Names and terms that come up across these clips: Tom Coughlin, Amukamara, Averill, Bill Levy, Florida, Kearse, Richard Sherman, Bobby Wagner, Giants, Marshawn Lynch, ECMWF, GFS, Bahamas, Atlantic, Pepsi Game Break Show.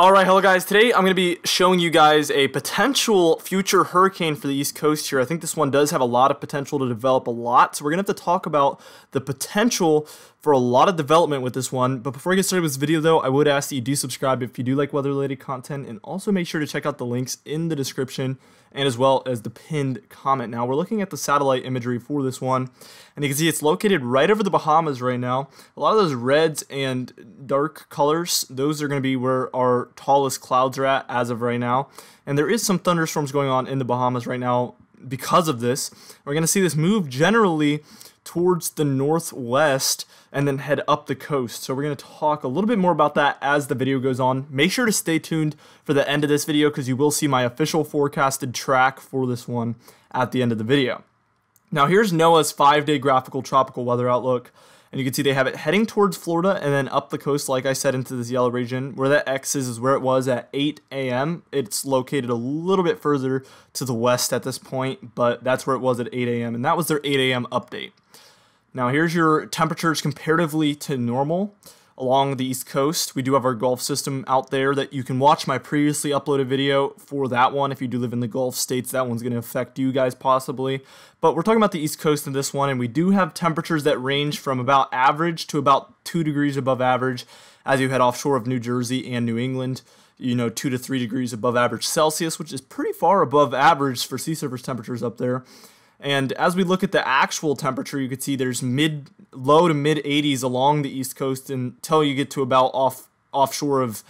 Alright, hello guys. Today I'm going to be showing you guys a potential future hurricane for the East Coast here. I think this one does have a lot of potential to develop a lot, so we're going to have to talk about the potential for a lot of development with this one. But before I get started with this video though, I would ask that you do subscribe if you do like weather-related content, and also make sure to check out the links in the description and as well as the pinned comment. Now we're looking at the satellite imagery for this one, and you can see it's located right over the Bahamas right now. A lot of those reds and dark colors, those are going to be where our tallest clouds are at as of right now, and there is some thunderstorms going on in the Bahamas right now because of this. We're going to see this move generally towards the northwest and then head up the coast, so we're going to talk a little bit more about that as the video goes on. Make sure to stay tuned for the end of this video because you will see my official forecasted track for this one at the end of the video. Now here's NOAA's 5-day graphical tropical weather outlook. And you can see they have it heading towards Florida and then up the coast, like I said, into this yellow region. Where that X is where it was at 8 a.m. It's located a little bit further to the west at this point, but that's where it was at 8 a.m. And that was their 8 a.m. update. Now here's your temperatures comparatively to normal along the East Coast. We do have our Gulf system out there that you can watch my previously uploaded video for that one. If you do live in the Gulf states, that one's going to affect you guys possibly. But we're talking about the East Coast in this one, and we do have temperatures that range from about average to about 2 degrees above average as you head offshore of New Jersey and New England. You know, 2 to 3 degrees above average Celsius, which is pretty far above average for sea surface temperatures up there. And as we look at the actual temperature, you can see there's low to mid 80s along the East Coast until you get to about offshore of,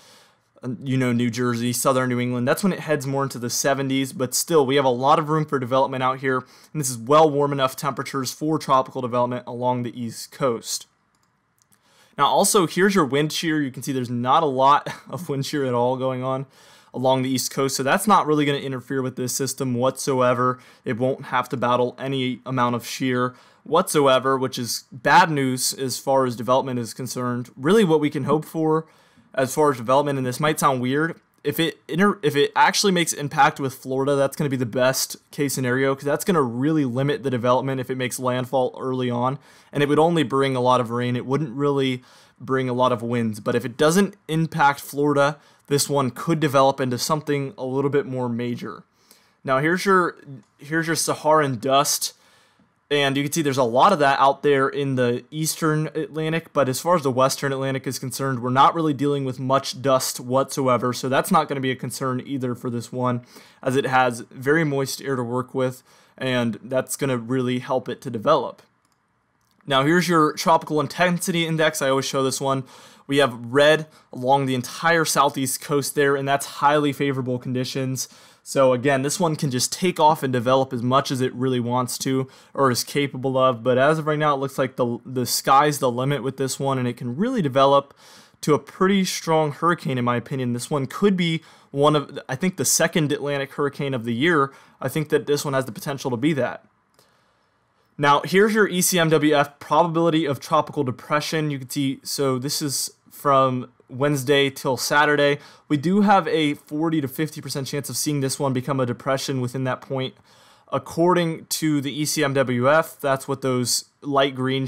you know, New Jersey, southern New England. That's when it heads more into the 70s, but still we have a lot of room for development out here. And this is well warm enough temperatures for tropical development along the East Coast. Now also here's your wind shear. You can see there's not a lot of wind shear at all going on along the East Coast, so that's not really going to interfere with this system whatsoever. It won't have to battle any amount of shear whatsoever, which is bad news as far as development is concerned. Really what we can hope for as far as development, and this might sound weird, if it actually makes impact with Florida, that's going to be the best case scenario, because that's going to really limit the development if it makes landfall early on, and it would only bring a lot of rain. It wouldn't really bring a lot of winds. But if it doesn't impact Florida, this one could develop into something a little bit more major. Now here's your Saharan dust, and you can see there's a lot of that out there in the eastern Atlantic, but as far as the western Atlantic is concerned, we're not really dealing with much dust whatsoever, so that's not going to be a concern either for this one, as it has very moist air to work with, and that's going to really help it to develop. Now here's your tropical intensity index. I always show this one. We have red along the entire southeast coast there, and that's highly favorable conditions. So again, this one can just take off and develop as much as it really wants to or is capable of. But as of right now, it looks like the sky's the limit with this one, and it can really develop to a pretty strong hurricane, in my opinion. This one could be one of, I think, the second Atlantic hurricane of the year. I think that this one has the potential to be that. Now, here's your ECMWF probability of tropical depression. You can see, so this is from Wednesday till Saturday. We do have a 40 to 50% chance of seeing this one become a depression within that point. According to the ECMWF, that's what those light green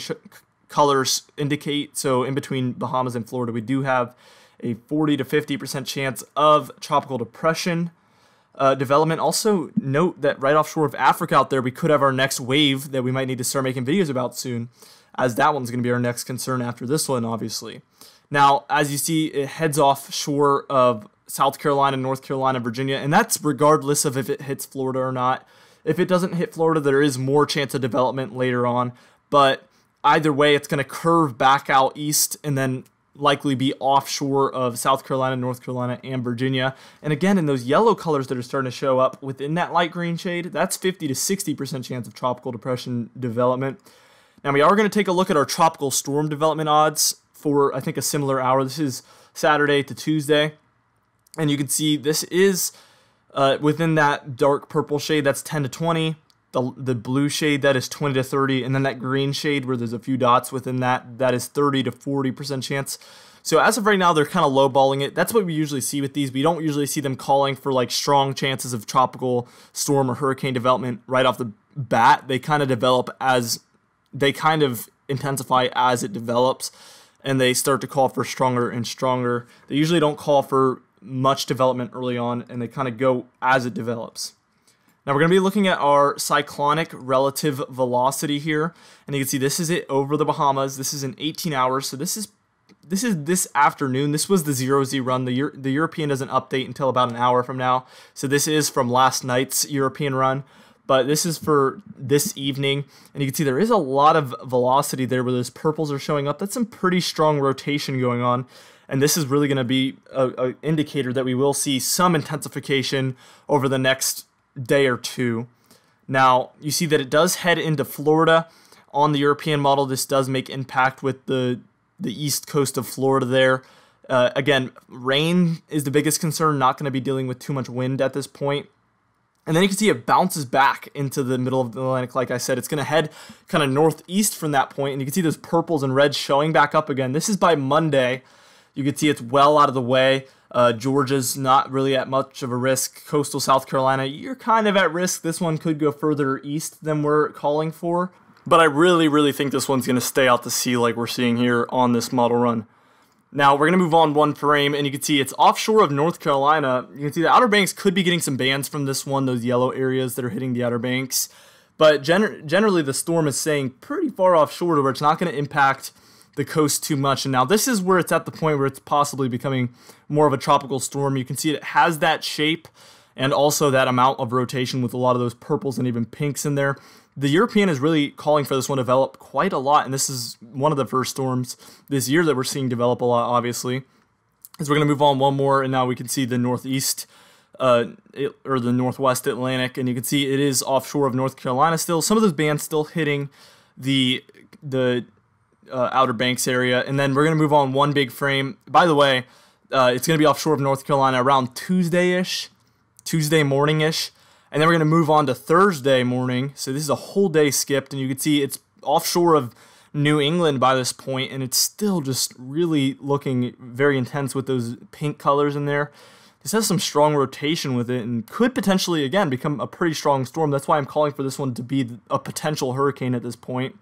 colors indicate. So in between Bahamas and Florida, we do have a 40 to 50% chance of tropical depression development. Also note that right offshore of Africa out there, we could have our next wave that we might need to start making videos about soon, as that one's going to be our next concern after this one, obviously. Now, as you see, it heads offshore of South Carolina, North Carolina, Virginia, and that's regardless of if it hits Florida or not. If it doesn't hit Florida, there is more chance of development later on, but either way, it's going to curve back out east and then likely be offshore of South Carolina, North Carolina, and Virginia. And again, in those yellow colors that are starting to show up within that light green shade, that's 50 to 60% chance of tropical depression development. Now, we are going to take a look at our tropical storm development odds for, I think, a similar hour. This is Saturday to Tuesday. And you can see this is within that dark purple shade, that's 10 to 20. The blue shade, that is 20 to 30, and then that green shade where there's a few dots within that, that is 30 to 40% chance. So as of right now, they're kind of lowballing it. That's what we usually see with these. We don't usually see them calling for like strong chances of tropical storm or hurricane development right off the bat. They kind of develop as, they kind of intensify as it develops, and they start to call for stronger and stronger. They usually don't call for much development early on, and they kind of go as it develops. Now we're going to be looking at our cyclonic relative velocity here, and you can see this is it over the Bahamas. This is in 18 hours, so this is this afternoon. This was the 0Z run. The European doesn't update until about an hour from now, so this is from last night's European run, but this is for this evening, and you can see there is a lot of velocity there where those purples are showing up. That's some pretty strong rotation going on, and this is really going to be an indicator that we will see some intensification over the next day or two. Now, you see that it does head into Florida on the European model. This does make impact with the east coast of Florida there. Again, rain is the biggest concern, not going to be dealing with too much wind at this point. And then you can see it bounces back into the middle of the Atlantic. Like I said, it's going to head kind of northeast from that point, and you can see those purples and reds showing back up again. This is by Monday. You can see it's well out of the way. Georgia's not really at much of a risk. Coastal South Carolina, you're kind of at risk. This one could go further east than we're calling for. But I really, really think this one's going to stay out to sea like we're seeing here on this model run. Now, we're going to move on one frame, and you can see it's offshore of North Carolina. You can see the Outer Banks could be getting some bands from this one, those yellow areas that are hitting the Outer Banks. But generally, the storm is staying pretty far offshore to where it's not going to impact the coast too much. And now this is where it's at the point where it's possibly becoming more of a tropical storm. You can see it has that shape and also that amount of rotation with a lot of those purples and even pinks in there. The European is really calling for this one to develop quite a lot, and this is one of the first storms this year that we're seeing develop a lot, obviously. As we're going to move on one more, and now we can see the northeast or the northwest Atlantic, and you can see it is offshore of North Carolina still. Some of those bands still hitting the Outer Banks area, and then we're going to move on one big frame. By the way, it's going to be offshore of North Carolina around Tuesday-ish, Tuesday morning-ish, and then we're going to move on to Thursday morning, so this is a whole day skipped, and you can see it's offshore of New England by this point, and it's still just really looking very intense with those pink colors in there. This has some strong rotation with it and could potentially, again, become a pretty strong storm. That's why I'm calling for this one to be a potential hurricane at this point.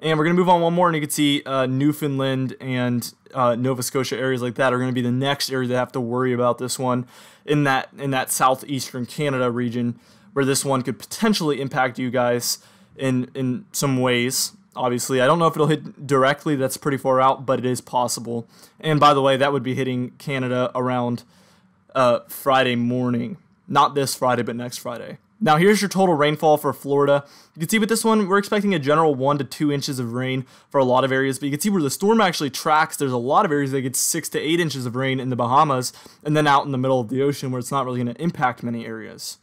And we're going to move on one more, and you can see Newfoundland and Nova Scotia areas like that are going to be the next area that have to worry about this one in that southeastern Canada region where this one could potentially impact you guys in some ways. Obviously, I don't know if it'll hit directly. That's pretty far out, but it is possible. And by the way, that would be hitting Canada around Friday morning. Not this Friday, but next Friday. Now here's your total rainfall for Florida. You can see with this one, we're expecting a general 1 to 2 inches of rain for a lot of areas, but you can see where the storm actually tracks. There's a lot of areas that get 6 to 8 inches of rain in the Bahamas, and then out in the middle of the ocean where it's not really going to impact many areas.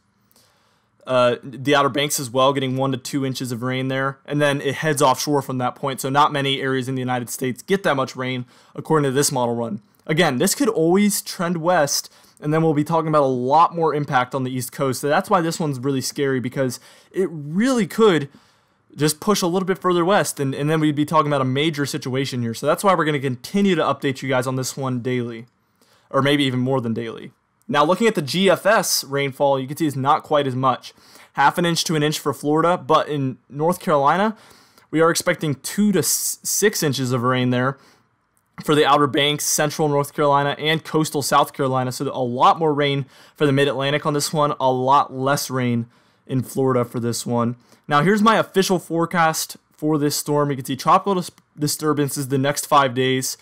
The Outer Banks as well, getting 1 to 2 inches of rain there, and then it heads offshore from that point, so not many areas in the United States get that much rain according to this model run. Again, this could always trend west, and then we'll be talking about a lot more impact on the East Coast. So that's why this one's really scary, because it really could just push a little bit further west, and then we'd be talking about a major situation here. So that's why we're going to continue to update you guys on this one daily, or maybe even more than daily. Now looking at the GFS rainfall, you can see it's not quite as much. 1/2 inch to 1 inch for Florida, but in North Carolina, we are expecting 2 to 6 inches of rain there. For the Outer Banks, central North Carolina, and coastal South Carolina. So a lot more rain for the Mid-Atlantic on this one, a lot less rain in Florida for this one. Now here's my official forecast for this storm. You can see tropical disturbances the next 5 days.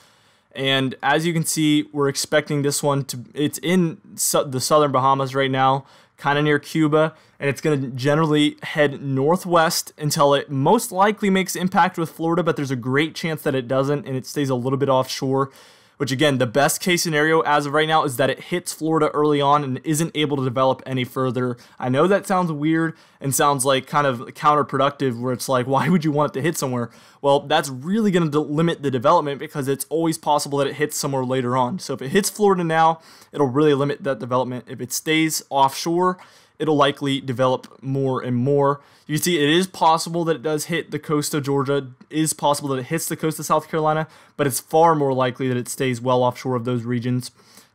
And as you can see, we're expecting this one to, it's in the southern Bahamas right now, kind of near Cuba, and it's going to generally head northwest until it most likely makes impact with Florida, but there's a great chance that it doesn't, and it stays a little bit offshore, which again, the best case scenario as of right now is that it hits Florida early on and isn't able to develop any further. I know that sounds weird and sounds like kind of counterproductive, where it's like, why would you want it to hit somewhere? Well, that's really going to limit the development, because it's always possible that it hits somewhere later on. So if it hits Florida now, it'll really limit that development. If it stays offshore, it'll likely develop more and more. You see, it is possible that it does hit the coast of Georgia. It is possible that it hits the coast of South Carolina, but it's far more likely that it stays well offshore of those regions.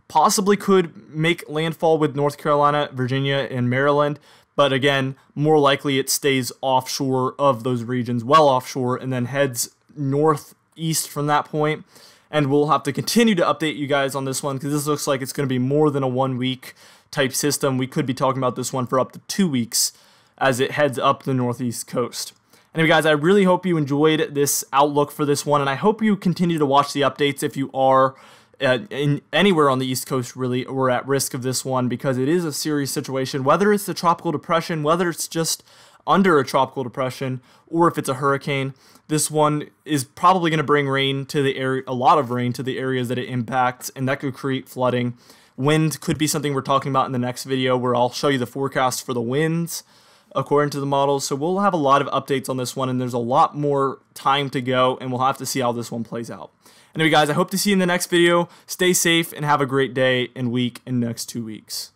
Possibly could make landfall with North Carolina, Virginia, and Maryland, but again, more likely it stays offshore of those regions, well offshore, and then heads northeast from that point. and we'll have to continue to update you guys on this one, because this looks like it's going to be more than a 1 week type system. We could be talking about this one for up to 2 weeks as it heads up the northeast coast. Anyway, guys, I really hope you enjoyed this outlook for this one, and I hope you continue to watch the updates if you are anywhere on the East Coast, really, or at risk of this one, because it is a serious situation, whether it's a tropical depression, whether it's just under a tropical depression, or if it's a hurricane. This one is probably going to bring rain to the area, a lot of rain to the areas that it impacts, and that could create flooding. Wind could be something we're talking about in the next video, where I'll show you the forecast for the winds according to the models. So we'll have a lot of updates on this one, and there's a lot more time to go, and we'll have to see how this one plays out. Anyway, guys, I hope to see you in the next video. Stay safe and have a great day and week and next 2 weeks.